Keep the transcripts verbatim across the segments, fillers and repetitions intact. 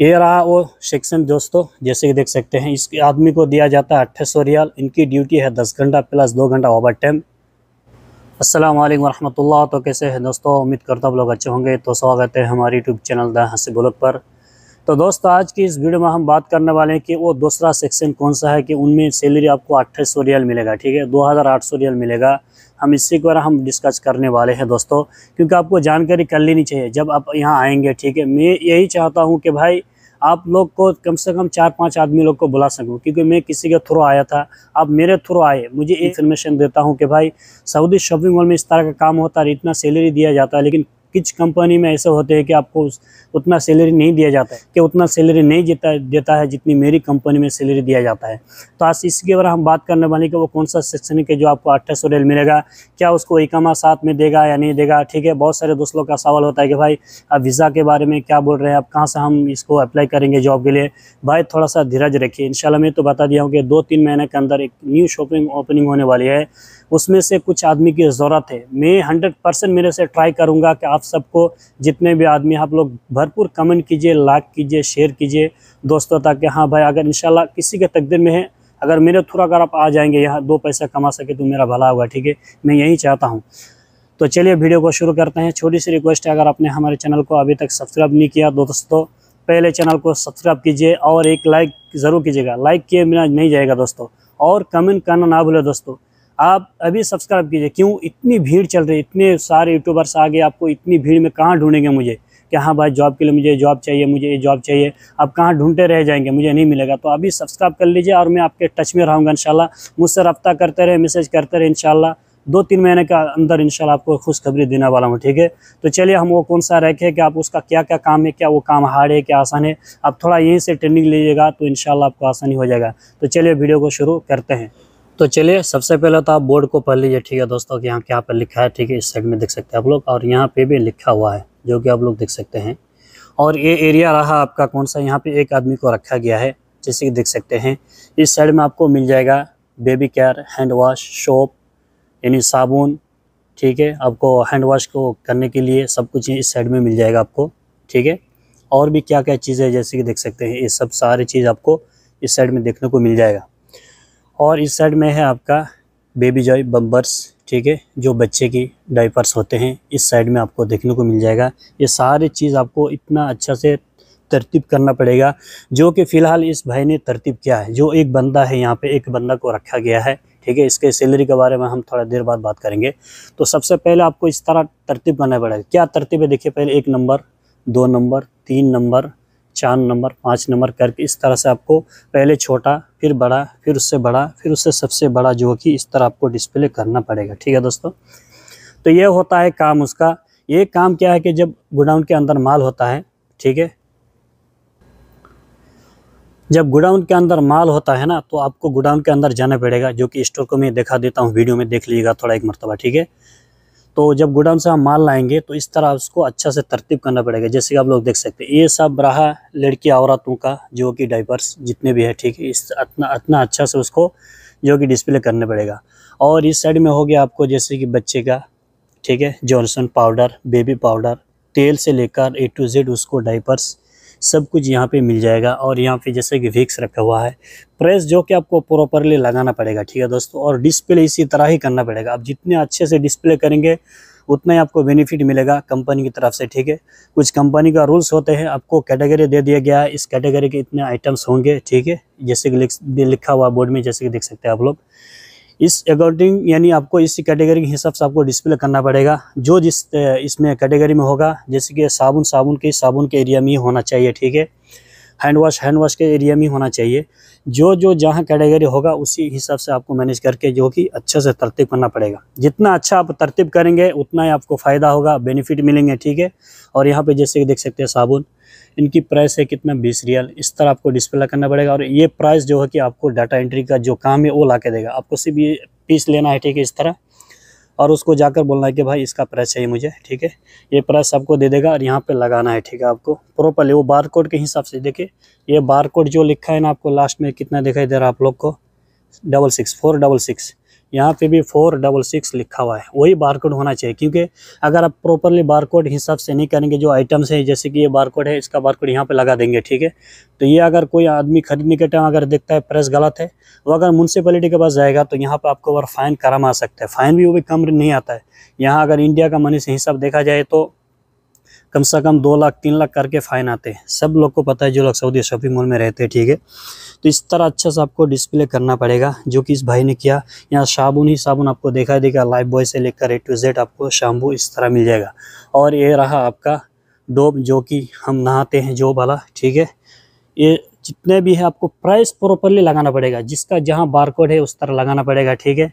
ये रहा वो सेक्शन दोस्तों, जैसे कि देख सकते हैं। इस आदमी को दिया जाता है अट्ठाईस सौ रियाल, इनकी ड्यूटी है दस घंटा प्लस दो घंटा ओवर टाइम। अस्सलाम वालेकुम वरहमतुल्लाह। तो कैसे हैं दोस्तों, उम्मीद करता हूँ लोग अच्छे होंगे। तो स्वागत है हमारे YouTube channel the Haseeb vlog पर। तो दोस्तों आज की इस वीडियो में हम बात करने वाले हैं कि वो दूसरा सेक्शन कौन सा है कि उनमें सैलरी आपको अट्ठाईस सौ रियाल मिलेगा, ठीक है, दो हज़ार आठ सौ रियाल मिलेगा। हम इसी के बारे हम डिस्कस करने वाले हैं दोस्तों, क्योंकि आपको जानकारी कर लेनी चाहिए जब आप यहाँ आएँगे, ठीक है। मैं यही चाहता हूँ कि भाई आप लोग को कम से कम चार पांच आदमी लोग को बुला सकूं, क्योंकि मैं किसी के थ्रू आया था, आप मेरे थ्रू आए। मुझे इन्फॉर्मेशन देता हूं कि भाई सऊदी शॉपिंग मॉल में इस तरह का काम होता है, इतना सैलरी दिया जाता है, लेकिन कुछ कंपनी में ऐसे होते हैं कि आपको उतना सैलरी नहीं दिया जाता है, कि उतना सैलरी नहीं देता देता है जितनी मेरी कंपनी में सैलरी दिया जाता है। तो आज इसके बारे हम बात करने वाले कि वो कौन सा सेक्शन है कि जो आपको अट्ठाईस सौ रियाल मिलेगा, क्या उसको इकामा साथ में देगा या नहीं देगा, ठीक है। बहुत सारे दोस्तों का सवाल होता है कि भाई आप वीज़ा के बारे में क्या बोल रहे हैं, आप कहाँ से हम इसको अप्लाई करेंगे जॉब के लिए। भाई थोड़ा सा धीरज रखिए, इंशाल्लाह मैं तो बता दिया हूँ कि दो तीन महीने के अंदर एक न्यू शॉपिंग ओपनिंग होने वाली है, उसमें से कुछ आदमी की ज़रूरत है। मैं हंड्रेड परसेंट मेरे से ट्राई करूँगा कि आप सबको जितने भी आदमी, आप लोग भरपूर कमेंट कीजिए, लाइक कीजिए, शेयर कीजिए दोस्तों, ताकि हाँ भाई अगर इंशाल्लाह किसी के तकदीर में है, अगर मेरे थ्रू अगर आप आ जाएंगे यहाँ दो पैसा कमा सके तो मेरा भला होगा, ठीक है, मैं यही चाहता हूँ। तो चलिए वीडियो को शुरू करते हैं। छोटी सी रिक्वेस्ट है, अगर आपने हमारे चैनल को अभी तक सब्सक्राइब नहीं किया दोस्तों, पहले चैनल को सब्सक्राइब कीजिए और एक लाइक ज़रूर कीजिएगा, लाइक किए बिना नहीं जाएगा दोस्तों। और कमेंट करना ना भूलें दोस्तों, आप अभी सब्सक्राइब कीजिए। क्यों इतनी भीड़ चल रही है, इतने सारे यूट्यूबर्स आ गए, आपको इतनी भीड़ में कहाँ ढूंढेंगे मुझे कि हाँ भाई जॉब के लिए मुझे जॉब चाहिए, मुझे ये जॉब चाहिए, आप कहाँ ढूंढते रह जाएंगे, मुझे नहीं मिलेगा। तो अभी सब्सक्राइब कर लीजिए और मैं आपके टच में रहूँगा इंशाल्लाह, मुझसे रब्ता करते रहे, मैसेज करते रहे, इंशाल्लाह दो तीन महीने के अंदर इंशाल्लाह आपको खुशखबरी देने वाला हूँ, ठीक है। तो चलिए हम वो कौन सा रखे कि आप उसका क्या क्या काम है, क्या वो काम हार्ड है, क्या आसान है, आप थोड़ा यहीं से ट्रेनिंग लीजिएगा तो इंशाल्लाह आपको आसानी हो जाएगा। तो चलिए वीडियो को शुरू करते हैं। तो चलिए सबसे पहले तो आप बोर्ड को पढ़ लीजिए, ठीक है दोस्तों, कि यहाँ क्या पर लिखा है, ठीक है, इस साइड में देख सकते हैं आप लोग, और यहाँ पे भी लिखा हुआ है जो कि आप लोग देख सकते हैं। और ये एरिया रहा आपका कौन सा, यहाँ पे एक आदमी को रखा गया है, जैसे कि देख सकते हैं। इस साइड में आपको मिल जाएगा baby care, hand wash shop, यानी साबुन, ठीक है, आपको हैंड वॉश को करने के लिए सब कुछ इस साइड में मिल जाएगा आपको, ठीक है। और भी क्या क्या चीज़ें जैसे कि देख सकते हैं, ये सब सारी चीज़ आपको इस साइड में देखने को मिल जाएगा। और इस साइड में है आपका बेबी जॉय बम्पर्स, ठीक है, जो बच्चे की डायपर्स होते हैं, इस साइड में आपको देखने को मिल जाएगा। ये सारी चीज़ आपको इतना अच्छा से तरतीब करना पड़ेगा, जो कि फ़िलहाल इस भाई ने तरतीब किया है। जो एक बंदा है, यहाँ पे एक बंदा को रखा गया है, ठीक है, इसके सैलरी के बारे में हम थोड़ा देर बाद बात करेंगे। तो सबसे पहले आपको इस तरह तरतीब करना पड़ेगा। क्या तरतीब है देखिए, पहले एक नंबर, दो नंबर, तीन नंबर, चार नंबर, पाँच नंबर करके इस तरह से आपको पहले छोटा, फिर बड़ा, फिर उससे बड़ा, फिर उससे सबसे बड़ा, जो कि इस तरह आपको डिस्प्ले करना पड़ेगा, ठीक है दोस्तों। तो ये होता है काम उसका। ये काम क्या है कि जब गोडाउन के अंदर माल होता है, ठीक है, जब गोडाउन के अंदर माल होता है ना, तो आपको गोडाउन के अंदर जाना पड़ेगा, जो कि स्टोर को मैं दिखा देता हूँ, वीडियो में देख लीजिएगा थोड़ा एक मरतबा, ठीक है। तो जब गोडाउन से हम माल लाएंगे तो इस तरह उसको अच्छा से तरतीब करना पड़ेगा, जैसे कि आप लोग देख सकते हैं। ये सब रहा लड़की औरतों का, जो कि डायपर्स जितने भी है, ठीक है, इस इतना इतना अच्छा से उसको जो कि डिस्प्ले करने पड़ेगा। और इस साइड में हो गया आपको जैसे कि बच्चे का, ठीक है, जॉनसन पाउडर, बेबी पाउडर, तेल से लेकर ए टू जेड उसको डायपर्स सब कुछ यहाँ पे मिल जाएगा। और यहाँ पे जैसे कि विक्स रखा हुआ है, प्रेस जो कि आपको प्रॉपरली लगाना पड़ेगा, ठीक है दोस्तों। और डिस्प्ले इसी तरह ही करना पड़ेगा। आप जितने अच्छे से डिस्प्ले करेंगे उतना ही आपको बेनिफिट मिलेगा कंपनी की तरफ से, ठीक है। कुछ कंपनी का रूल्स होते हैं, आपको कैटेगरी दे दिया गया है, इस कैटेगरी के इतने आइटम्स होंगे, ठीक है, जैसे कि लिखा हुआ बोर्ड में, जैसे कि देख सकते हैं आप लोग। इस अकॉर्डिंग यानी आपको इसी कैटेगरी के हिसाब से आपको डिस्प्ले करना पड़ेगा, जो जिस इसमें कैटेगरी में होगा। जैसे कि साबुन, साबुन के साबुन के एरिया में होना चाहिए, ठीक है। हैंड वॉश, हैंड वॉश के एरिया में होना चाहिए। जो जो जहां कैटेगरी होगा उसी हिसाब से आपको मैनेज करके जो कि अच्छे से तरतीब करना पड़ेगा। जितना अच्छा आप तरतीब करेंगे उतना ही आपको फ़ायदा होगा, बेनिफिट मिलेंगे, ठीक है। और यहाँ पर जैसे कि देख सकते हैं साबुन, इनकी प्राइस है कितना, बीस रियाल। इस तरह आपको डिस्प्ले करना पड़ेगा। और ये प्राइस जो है कि आपको डाटा एंट्री का जो काम है वो ला के देगा। आपको सिर्फ ये पीस लेना है, ठीक है, इस तरह, और उसको जाकर बोलना है कि भाई इसका प्राइस चाहिए मुझे, ठीक है, ये प्राइस आपको दे देगा। और यहाँ पे लगाना है, ठीक है, आपको प्रॉपरली वो बार कोड के हिसाब से। देखिए ये बार कोड जो लिखा है ना, आपको लास्ट में कितना दिखाई दे रहा है आप लोग को, double six four double six, यहाँ पे भी फोर डबल सिक्स लिखा हुआ है, वही बारकोड होना चाहिए। क्योंकि अगर आप प्रॉपरली बारकोड हिसाब से नहीं करेंगे, जो आइटम्स है जैसे कि ये बारकोड है, इसका बारकोड यहाँ पे लगा देंगे, ठीक है। तो ये अगर कोई आदमी खरीदने के टाइम अगर देखता है प्रेस गलत है, वो अगर म्यूनसिपैलिटी के पास जाएगा तो यहाँ पर आपको अगर फ़ाइन कराम आ सकता है। फ़ाइन भी वो भी कम नहीं आता है। यहाँ अगर इंडिया का मनी से हिसाब देखा जाए तो कम से कम दो लाख तीन लाख करके फ़ाइन आते हैं। सब लोग को पता है जो लोग सऊदी शॉपिंग मॉल में रहते हैं, ठीक है। तो इस तरह अच्छा से आपको डिस्प्ले करना पड़ेगा, जो कि इस भाई ने किया। यहाँ साबुन ही साबुन आपको देखा देगा, लाइफ बॉय से लेकर ए टू जेड आपको शैम्पू इस तरह मिल जाएगा। और ये रहा आपका डोब, जो कि हम नहाते हैं जो वाला, ठीक है। ये जितने भी है आपको प्राइस प्रॉपरली लगाना पड़ेगा, जिसका जहाँ बारकोड है उस तरह लगाना पड़ेगा, ठीक है।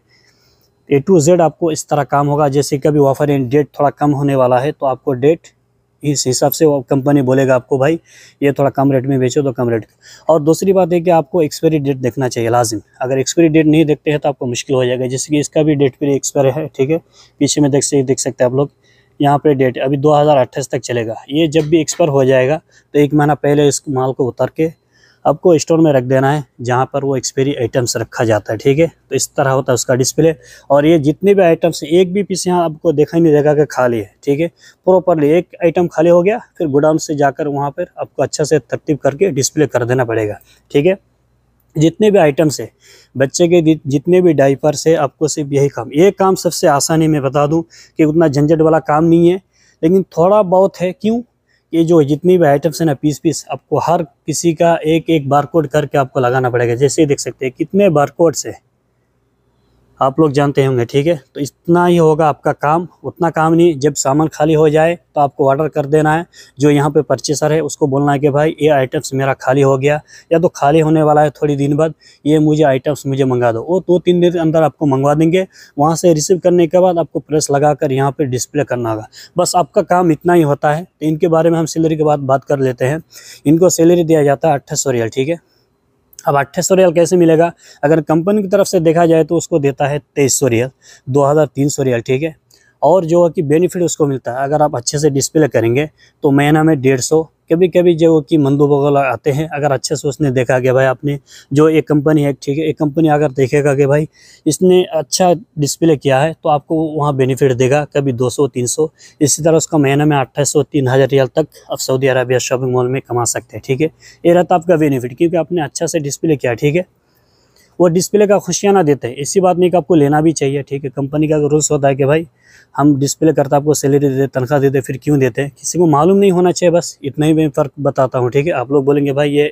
ए टू जेड आपको इस तरह काम होगा। जैसे कभी ऑफर एंड डेट थोड़ा कम होने वाला है तो आपको डेट इस हिसाब से वो कंपनी बोलेगा आपको, भाई ये थोड़ा कम रेट में बेचो तो कम रेट। और दूसरी बात है कि आपको एक्सपायरी डेट देखना चाहिए लाजिम। अगर एक्सपायरी डेट नहीं देखते हैं तो आपको मुश्किल हो जाएगा। जैसे कि इसका भी डेट पर एक्सपायर है, ठीक है। पीछे में देख से देख सकते हैं आप लोग, यहाँ पे डेट अभी दो हज़ार अट्ठाईस तक चलेगा। ये जब भी एक्सपायर हो जाएगा तो एक महीना पहले इस माल को उतार के आपको स्टोर में रख देना है, जहाँ पर वो एक्सपायरी आइटम्स रखा जाता है, ठीक है। तो इस तरह होता है उसका डिस्प्ले। और ये जितने भी आइटम्स, एक भी पीस यहाँ आपको देखा ही नहीं देगा कि खाली है, ठीक है। प्रॉपरली एक आइटम खाली हो गया फिर गोडाउन से जाकर वहाँ पर आपको अच्छा से तरतीब करके डिस्प्ले कर देना पड़ेगा, ठीक है। जितने भी आइटम्स है बच्चे के, जितने भी डाइपर्स है, आपको सिर्फ यही काम, ये काम सबसे आसान है। मैं बता दूँ कि उतना झंझट वाला काम नहीं है, लेकिन थोड़ा बहुत है। क्यों? ये जो जितनी भी आइटम्स हैं ना, पीस पीस आपको हर किसी का एक एक बारकोड करके आपको लगाना पड़ेगा। जैसे देख सकते हैं कितने बारकोड्स है, आप लोग जानते होंगे, ठीक है। तो इतना ही होगा आपका काम, उतना काम नहीं। जब सामान खाली हो जाए तो आपको ऑर्डर कर देना है। जो यहाँ पे परचेसर है उसको बोलना है कि भाई ये आइटम्स मेरा खाली हो गया या तो खाली होने वाला है थोड़ी दिन बाद, ये मुझे आइटम्स मुझे मंगा दो। वो दो तीन दिन के अंदर आपको मंगवा देंगे। वहाँ से रिसीव करने के बाद आपको प्रेस लगा कर यहाँ पर डिस्प्ले करना होगा। बस आपका काम इतना ही होता है। तो इनके बारे में हम सैलरी के बाद बात कर लेते हैं। इनको सैलरी दिया जाता है अट्ठाईस सौ रियल, ठीक है। अब अट्ठाईस सौ रियल कैसे मिलेगा? अगर कंपनी की तरफ से देखा जाए तो उसको देता है तेईस सौ रियल, दो हज़ार तीन सौ रियल, ठीक है। और जो है कि बेनिफिट उसको मिलता है, अगर आप अच्छे से डिस्प्ले करेंगे तो महीना में डेढ़ सौ, कभी कभी जो कि मंदूब वगैरह आते हैं, अगर अच्छे से उसने देखा कि भाई आपने जो एक कंपनी है, ठीक है, एक कंपनी अगर देखेगा कि भाई इसने अच्छा डिस्प्ले किया है तो आपको वहाँ बेनिफिट देगा, कभी दो सौ तीन सौ। इसी तरह उसका महीना में अट्ठाईस सौ तीन हज़ार रियाल तक आप सऊदी अरबिया शॉपिंग मॉल में कमा सकते हैं, ठीक है। ये रहता आपका बेनिफिट, क्योंकि आपने अच्छा से डिस्प्ले किया, ठीक है। वो डिस्प्ले का खुशियाना देते हैं, ऐसी बात नहीं कि आपको लेना भी चाहिए, ठीक है। कंपनी का रूल्स होता है कि भाई हम डिस्प्ले करते आपको सैलरी देते, तनख्वाह देते, फिर क्यों देते हैं किसी को मालूम नहीं होना चाहिए। बस इतना ही मैं फ़र्क बताता हूँ, ठीक है। आप लोग बोलेंगे भाई ये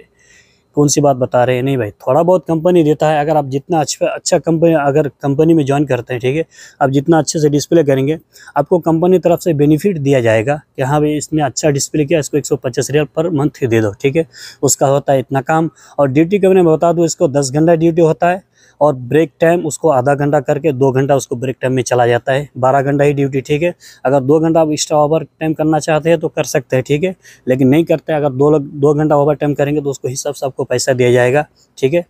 कौन सी बात बता रहे हैं, नहीं भाई थोड़ा बहुत कंपनी देता है। अगर आप जितना अच्छा अच्छा कंपनी अगर कंपनी में ज्वाइन करते हैं, ठीक है, आप जितना अच्छे से डिस्प्ले करेंगे आपको कंपनी तरफ से बेनिफिट दिया जाएगा कि हाँ भाई इसने अच्छा डिस्प्ले किया, इसको एक सौ पचास रियल पर मंथ दे दो, ठीक है। उसका होता है इतना काम। और ड्यूटी के मैंने बता दूँ, इसको दस घंटा ड्यूटी होता है और ब्रेक टाइम उसको आधा घंटा करके दो घंटा उसको ब्रेक टाइम में चला जाता है, बारह घंटा ही ड्यूटी, ठीक है। अगर दो घंटा आप एक्स्ट्रा ओवर टाइम करना चाहते हैं तो कर सकते हैं, ठीक है, लेकिन नहीं करते। अगर दो लोग दो घंटा ओवर टाइम करेंगे तो उसको हिसाब से आपको पैसा दिया जाएगा, ठीक है।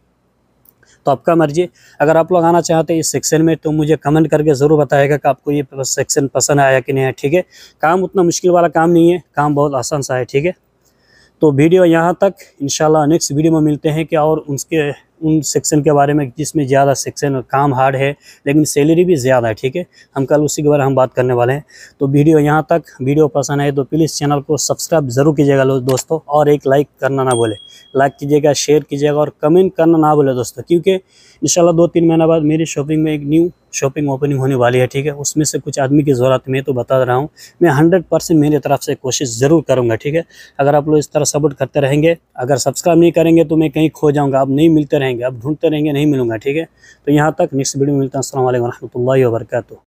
तो आपका मर्जी। अगर आप लोग आना चाहते हैं इस सेक्शन में तो मुझे कमेंट करके ज़रूर बताएगा कि आपको ये सेक्शन पसंद आया कि नहीं है, ठीक है। काम उतना मुश्किल वाला काम नहीं है, काम बहुत आसान सा है, ठीक है। तो वीडियो यहाँ तक, इंशाल्लाह नेक्स्ट वीडियो में मिलते हैं कि और उसके उन सेक्शन के बारे में जिसमें ज़्यादा सेक्शन काम हार्ड है लेकिन सैलरी भी ज़्यादा है, ठीक है। हम कल उसी के बारे में हम बात करने वाले हैं। तो वीडियो यहाँ तक, वीडियो पसंद आए तो प्लीज़ चैनल को सब्सक्राइब ज़रूर कीजिएगा दोस्तों, और एक लाइक करना ना भूले, लाइक कीजिएगा, शेयर कीजिएगा और कमेंट करना ना भूले दोस्तों, क्योंकि इंशाल्लाह दो तीन महीना बाद मेरी शॉपिंग में एक न्यू शॉपिंग ओपनिंग होने वाली है, ठीक है। उसमें से कुछ आदमी की ज़रूरत में तो बता रहा हूँ मैं, हंड्रेड परसेंट मेरी तरफ से कोशिश ज़रूर करूँगा, ठीक है। अगर आप लोग इस तरह सपोर्ट करते रहेंगे, अगर सब्सक्राइब नहीं करेंगे तो मैं कहीं खो जाऊँगा, आप नहीं मिलते रहेंगे, आप ढूंढते रहेंगे, नहीं मिलूँगा, ठीक है। तो यहाँ तक नेक्स्ट वीडियो में मिलता हूँ। अस्सलाम वालेकुम रहमतुल्लाहि व बरकातहू।